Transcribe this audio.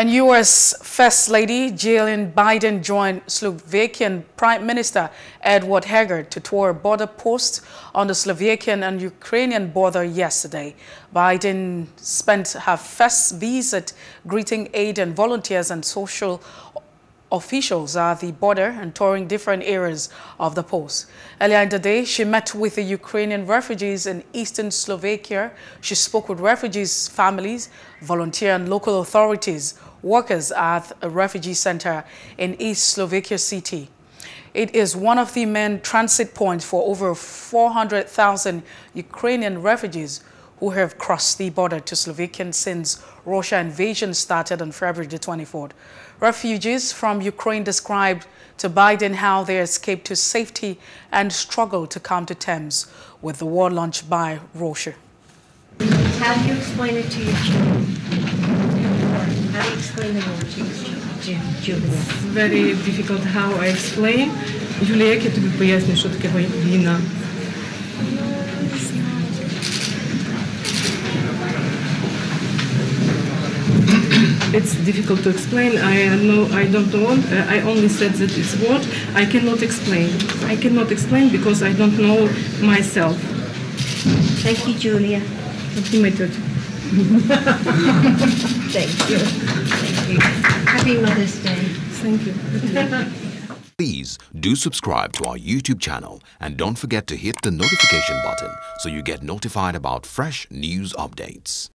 And U.S. First Lady Jill Biden joined Slovakian Prime Minister Eduard Heger to tour border posts on the Slovakian and Ukrainian border yesterday. Biden spent her first visit greeting aid and volunteers and social officials at the border and touring different areas of the post. Earlier in the day, she met with the Ukrainian refugees in eastern Slovakia. She spoke with refugees' families, volunteer and local authorities, workers at a refugee center in East Slovakia city. It is one of the main transit points for over 400,000 Ukrainian refugees who have crossed the border to Slovakia since Russia invasion started on February the 24th. Refugees from Ukraine described to Biden how they escaped to safety and struggled to come to terms with the war launched by Russia. How do you explain it to your children? How do you explain the war to your children? It's very difficult how I explain. Юлия, я тебе поясню, что таке війна. It's difficult to explain. I only said that it's what I cannot explain. I cannot explain because I don't know myself. Thank you, Julia. Thank you. Thank you. Happy Mother's Day. Thank you. Please do subscribe to our YouTube channel and don't forget to hit the notification button so you get notified about fresh news updates.